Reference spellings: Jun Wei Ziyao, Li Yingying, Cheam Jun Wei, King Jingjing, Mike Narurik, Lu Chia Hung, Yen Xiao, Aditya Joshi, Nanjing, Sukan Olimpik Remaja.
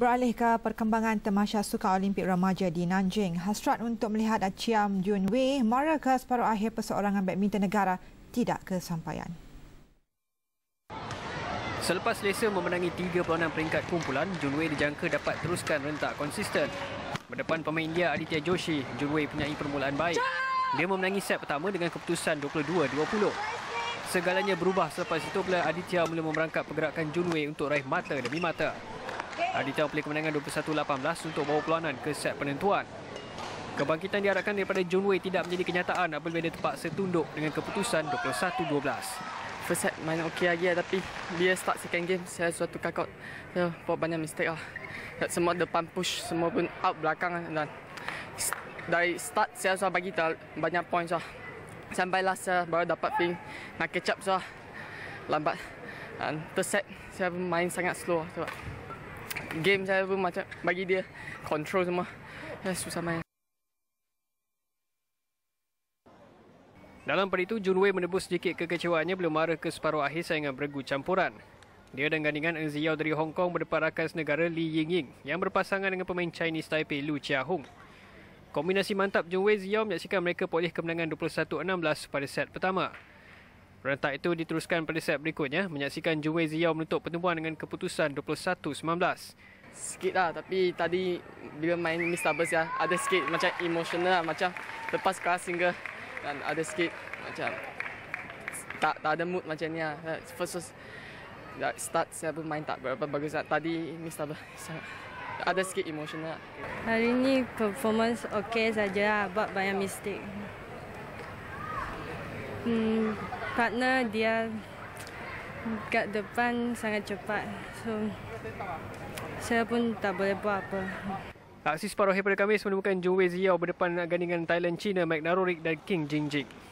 Beralih ke perkembangan Tamasha Sukan Olimpik Remaja di Nanjing, hasrat untuk melihat Cheam Jun Wei mara ke separuh akhir perseorangan badminton negara tidak kesampaian. Selepas Malaysia memenangi 36 peringkat kumpulan, Jun Wei dijangka dapat teruskan rentak konsisten. Berdepan pemain India Aditya Joshi, Jun Wei punya permulaan baik. Dia memenangi set pertama dengan keputusan 22-20. Segalanya berubah selepas itu pula Aditya mula memerangkap pergerakan Jun Wei untuk raih mata demi mata. Aditya memperoleh kemenangan 21-18 untuk bawa perlawanan ke set penentuan. Kebangkitan diharapkan daripada Jun Wei tidak menjadi kenyataan apabila dia terpaksa tunduk dengan keputusan 21-12. First set main okey lagi tapi dia start second game saya suatu kakak. Saya buat banyak mistake lah. Semua depan push, semua pun out belakang dan dari start saya sudah bagi banyak points lah. Sampailah saya baru dapat ping nak catch up saya lambat. Dan first set saya main sangat slow sebab game saya pun macam bagi dia control semua. Ya, susah main. Dalam pada itu, Jun Wei menebus sedikit kekecewaannya bila mara ke separuh akhir saingan bergu campuran. Dia dan gandingan Yen Xiao dari Hong Kong berdepan rakan senegara Li Yingying yang berpasangan dengan pemain Chinese Taipei Lu Chia Hung. Kombinasi mantap Jun Wei Ziyao menyaksikan mereka peroleh kemenangan 21-16 pada set pertama. Rentak itu diteruskan pada set berikutnya menyaksikan Jun Wei Ziyao menutup pertemuan dengan keputusan 21-19. Sikit lah tapi tadi bila main Miss Doubles ya, ada sikit macam emosional lah, macam lepas kelas single dan ada sikit macam tak ada mood macam ni lah. First start saya pun main tak berapa bagus lah. Tadi Miss Doubles ada sikit emosional. Hari ini performance okey saja, buat banyak mistake. Partner dia kat depan sangat cepat. So saya pun tak boleh buat apa. Aksi separuh akhir pada Khamis menemukan Jun Wei Ziyao berdepan gandingan Thailand China Mike Narurik dan King Jingjing.